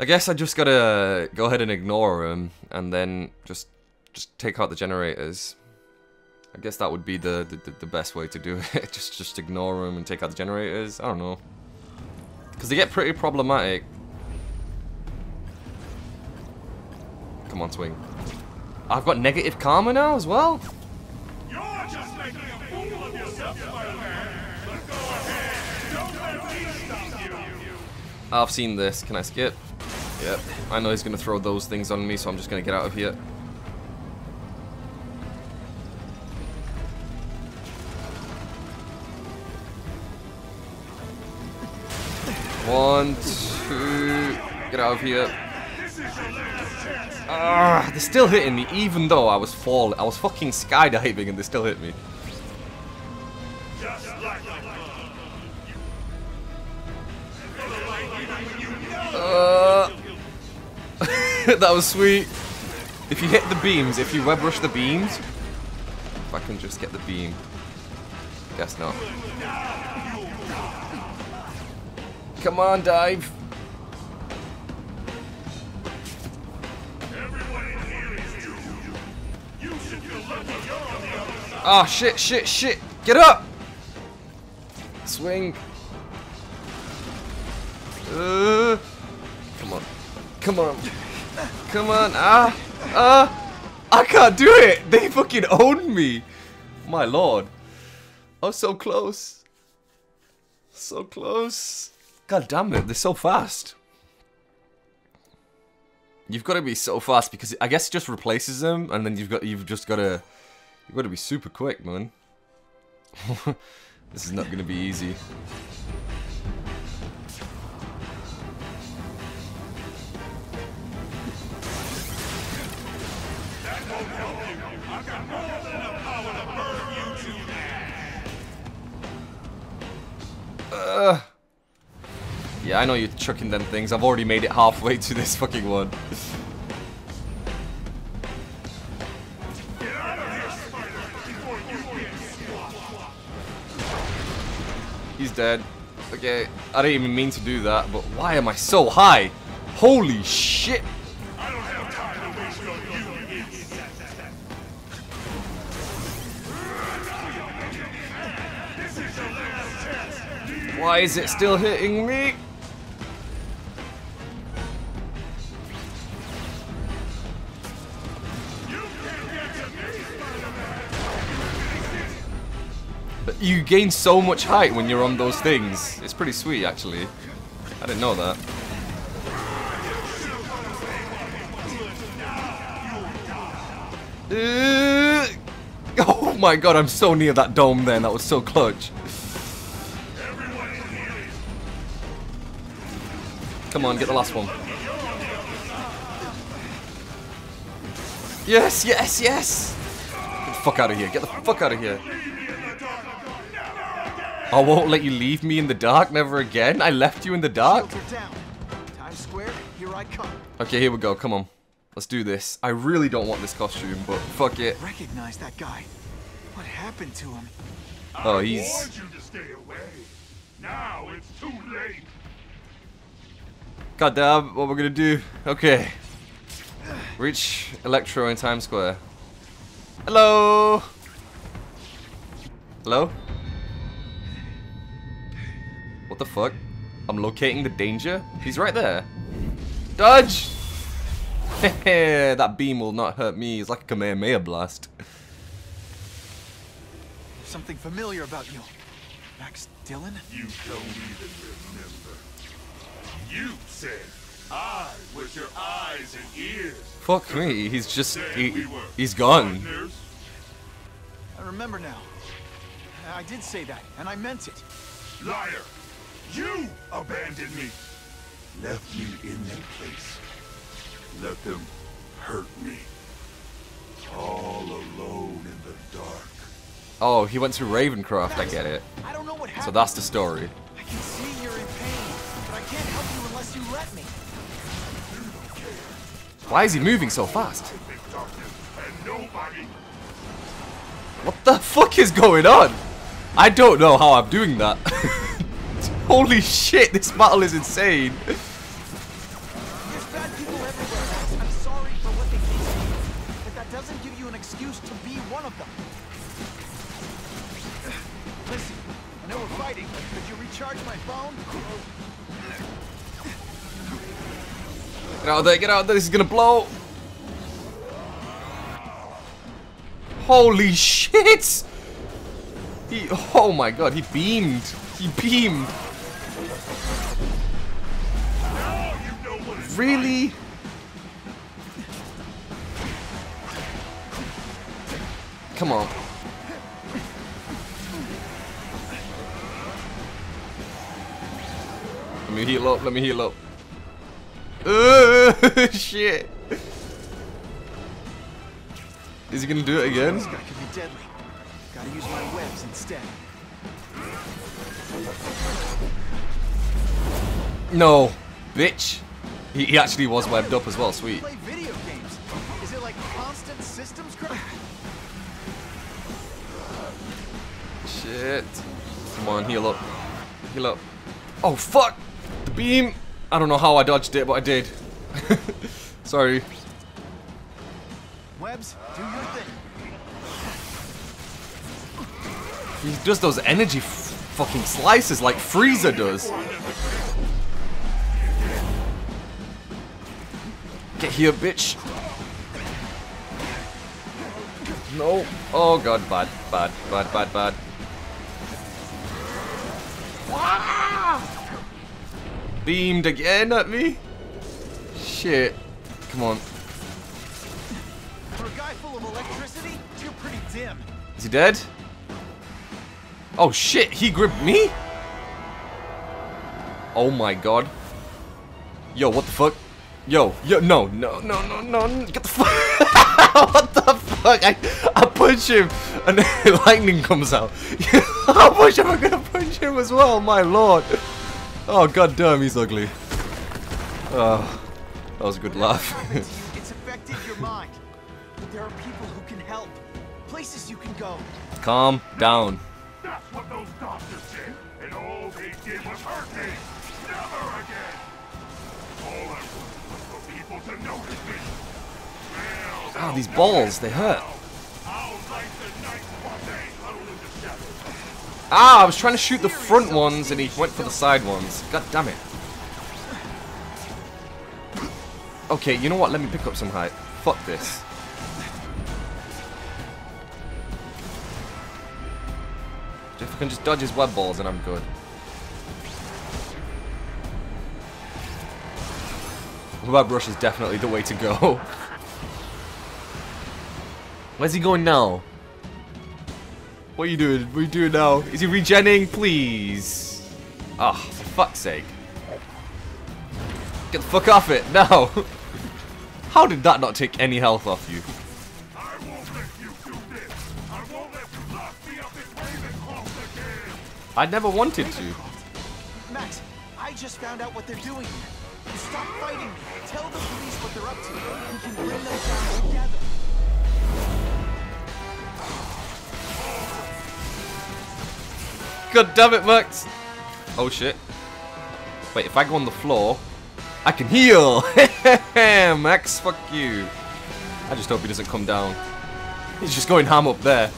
I guess I just gotta go ahead and ignore him, and then just take out the generators. I guess that would be the best way to do it. just ignore him and take out the generators. I don't know, because they get pretty problematic. Come on, swing. I've got negative karma now as well. You're just making a fool of yourself, Spider-Man. But go ahead. Don't let me stop you. I've seen this. Can I skip? Yep. I know he's gonna throw those things on me, so I'm just gonna get out of here. One, two, get out of here. They're still hitting me, even though I was falling. I was fucking skydiving, and they still hit me. That was sweet. If you hit the beams, if you web rush the beams, if I can just get the beam. Guess not. Come on, dive. Ah, shit, shit, shit. Get up. Swing. Come on. Come on. Come on. I can't do it. They fucking owned me. My lord. I was so close. So close. God damn it, they're so fast. You've got to be so fast, because I guess it just replaces them, and then you've got to be super quick, man. This is not going to be easy. That won't help you. I've got more than enough power to burn you to ash. Yeah, I know you're chucking them things. I've already made it halfway to this fucking one. He's dead. Okay, I didn't even mean to do that, but why am I so high? Holy shit! Why is it still hitting me? You gain so much height when you're on those things. It's pretty sweet, actually. I didn't know that. Oh my god, I'm so near that dome then. That was so clutch. Come on, get the last one. Yes, yes, yes! Get the fuck out of here. Get the fuck out of here. I won't let you leave me in the dark, never again. I left you in the dark. Times Square, here I come. Okay, here we go. Come on, let's do this. I really don't want this costume, but fuck it. Recognize that guy? What happened to him? Oh, he's. I warned you to stay away. Now it's too late. Goddamn! What we're gonna do? Okay. Reach Electro in Times Square. Hello. Hello. What the fuck? I'm locating the danger? He's right there. Dodge! That beam will not hurt me. It's like a Kamehameha blast. Something familiar about you. Max Dillon? You don't even remember. You said I was your eyes and ears. Fuck me. He's just... He's gone. I remember now. I did say that, and I meant it. Liar! You abandoned me! Left you in that place. Let them hurt me. All alone in the dark. Oh, he went to Ravencroft, I get it. I don't know what happened. So that's the story. I can see you're in pain, but I can't help you unless you let me. Why is he moving so fast? What the fuck is going on? I don't know how I'm doing that. Holy shit, this battle is insane. used to be one of them. Listen, I know we're fighting, but could you recharge my phone? Get out of there, get out of there, this is gonna blow. Holy shit! He, oh my god, he beamed. He beamed. Really? Come on. Let me heal up, let me heal up. Shit. Is he gonna do it again? This guy could be deadly. Gotta use my webs instead. No, bitch. He actually was webbed up as well, sweet. Play video games. Is it like constant systems crash? Shit. Come on, heal up. Heal up. Oh fuck! The beam! I don't know how I dodged it, but I did. Sorry. Webs, do your thing. He does those energy fucking slices like Freeza does. Get here, bitch. No. Oh god, bad, bad, bad, bad, bad. Ah! Beamed again at me. Shit. Come on. For a guy full of electricity, you're pretty dim. Is he dead? Oh shit, he gripped me? Oh my god. Yo, what the fuck? Yo, yo, no, no, no, no, no, get the fuck. What the fuck? I punch him and then lightning comes out. How much am I gonna punch him as well? My lord. Oh, god damn, he's ugly. Oh, that was a good laugh. It's affected your mind. But there are people who can help. Places you can go. Calm down. That's what those doctors did. And all they did was hurt me. Never again. All I want. Oh, these balls, they hurt. Ah, I was trying to shoot the front ones and he went for the side ones. God damn it. Okay, you know what? Let me pick up some height. Fuck this. If I can just dodge his web balls, then I'm good. Web rush is definitely the way to go. Where's he going now? What are you doing? What are you doing now? Is he regenning? Please. Ah, oh, for fuck's sake. Get the fuck off it now. How did that not take any health off you? I won't let you do this. I won't let you lock me up in Ravencroft again. I never wanted to. Max, I just found out what they're doing here. Stop fighting me. Tell the police what they're up to. We can bring them down together. God damn it, Max. Oh shit. Wait, if I go on the floor, I can heal. Max, fuck you. I just hope he doesn't come down. He's just going ham up there.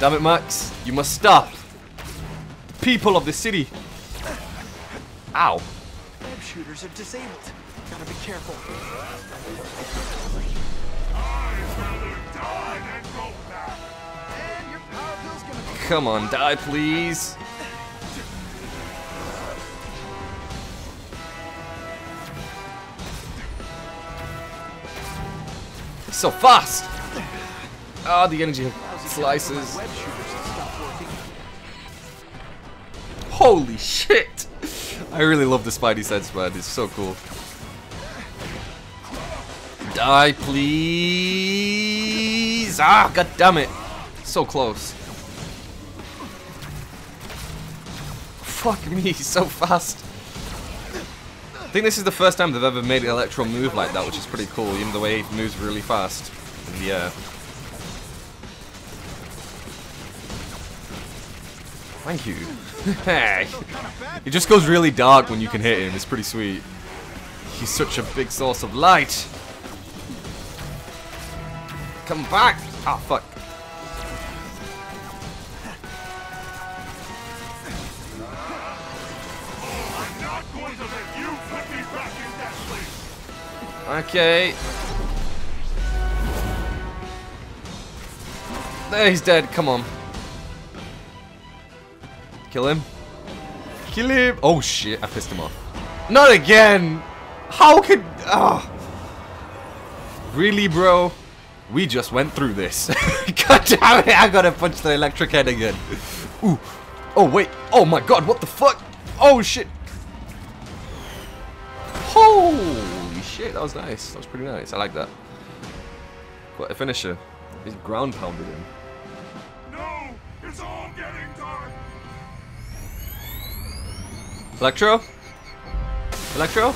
Damn it, Max. You must stop. The people of the city. Ow. Shooters are disabled. Gotta be careful. Come on, die, please. It's so fast. Ah, oh, the energy slices. Holy shit. I really love the Spidey sense, man. It's so cool. Die, please! Ah, god damn it! So close. Fuck me, so fast. I think this is the first time they've ever made Electro move like that, which is pretty cool. Even the way he moves really fast. Yeah. Thank you. It just goes really dark when you can hit him. It's pretty sweet. He's such a big source of light. Come back! Ah, fuck. I'm not going to let you put me back in that place. Okay. There, he's dead. Come on. Kill him. Kill him. Oh shit, I pissed him off. Not again! How could... Oh. Really, bro? We just went through this. God damn it, I gotta punch the electric head again. Ooh. Oh, wait. Oh my god, what the fuck? Oh shit. Holy shit, that was nice. That was pretty nice. I like that. What a finisher. He's ground pounded him. No! It's all getting dark! Electro? Electro?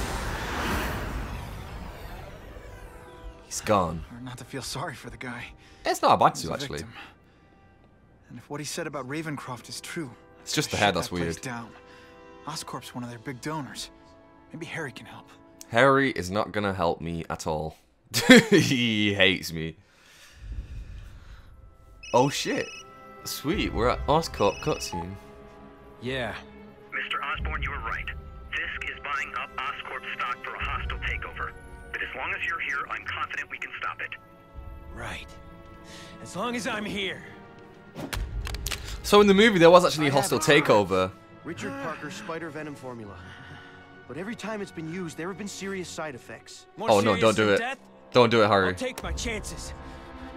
He's gone. Not to feel sorry for the guy. It's not about you, actually. And if what he said about Ravencroft is true, it's just the head that's weird. Oscorp's one of their big donors. Maybe Harry can help. Harry is not gonna help me at all. He hates me. Oh shit! Sweet, we're at Oscorp cutscene. Yeah. Mr. Osborn, you were right. Fisk is buying up Oscorp stock for a hostile takeover. But as long as you're here, I'm confident we can stop it. Right. As long as I'm here. So in the movie, there was actually a hostile takeover. Richard Parker's spider venom formula. But every time it's been used, there have been serious side effects. Oh no, don't do it. Don't do it, Harry. I'll take my chances.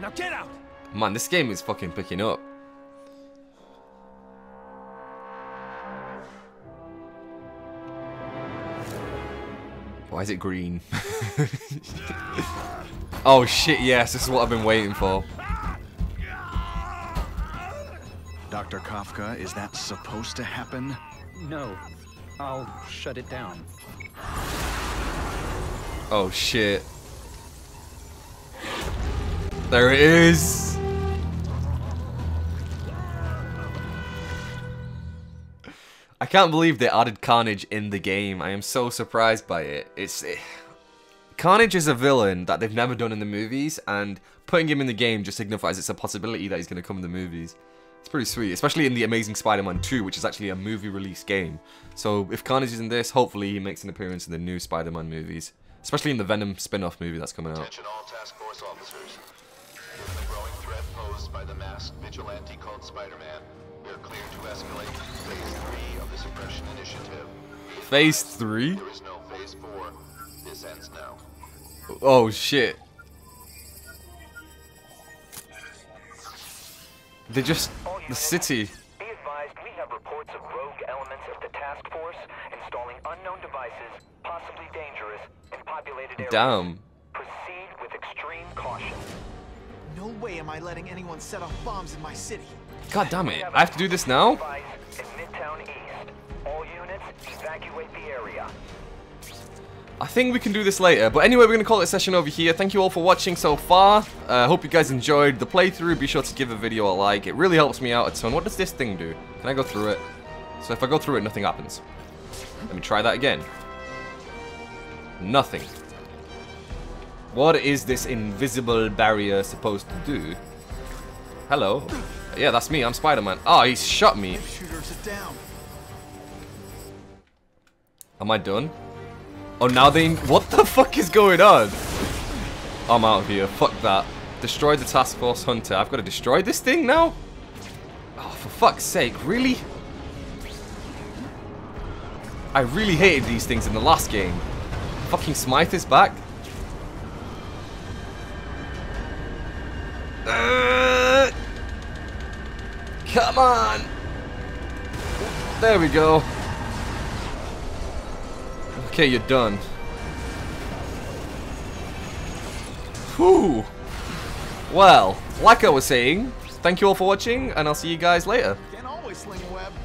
Now get out. Man, this game is fucking picking up. Why is it green? Oh shit, yes, this is what I've been waiting for. Dr. Kafka, is that supposed to happen? No. I'll shut it down. Oh shit. There it is! I can't believe they added Carnage in the game. I am so surprised by it. Carnage is a villain that they've never done in the movies, and putting him in the game just signifies it's a possibility that he's going to come in the movies. It's pretty sweet, especially in The Amazing Spider-Man 2, which is actually a movie release game. So if Carnage is in this, hopefully he makes an appearance in the new Spider-Man movies, especially in the Venom spin-off movie that's coming out. Attention all task force officers. Given the growing threat posed by the masked vigilante called Spider-Man, we are clear to escalate phase 3 of the suppression initiative. Phase 3? There is no phase 4. This ends now. Oh shit. They just... the city. Be advised, we have reports of rogue elements of the task force installing unknown devices, possibly dangerous, in populated areas. Damn. Proceed with extreme caution. No way am I letting anyone set off bombs in my city. God damn it, I have to do this now? In Midtown East. All units, evacuate the area. I think we can do this later, but anyway, we're going to call it a session over here. Thank you all for watching so far. I hope you guys enjoyed the playthrough. Be sure to give the video a like. It really helps me out a ton. What does this thing do? Can I go through it? So if I go through it, nothing happens. Let me try that again. Nothing. What is this invisible barrier supposed to do? Hello. Yeah, that's me. I'm Spider-Man. Oh, he shot me. Am I done? Oh, now they... What the fuck is going on? I'm out of here. Fuck that. Destroy the task force hunter. I've got to destroy this thing now? Oh, for fuck's sake. Really? I really hated these things in the last game. Fucking Smythe is back. Come on! There we go. Okay, you're done. Whew. Well, like I was saying, thank you all for watching, and I'll see you guys later. Can't always sling a web.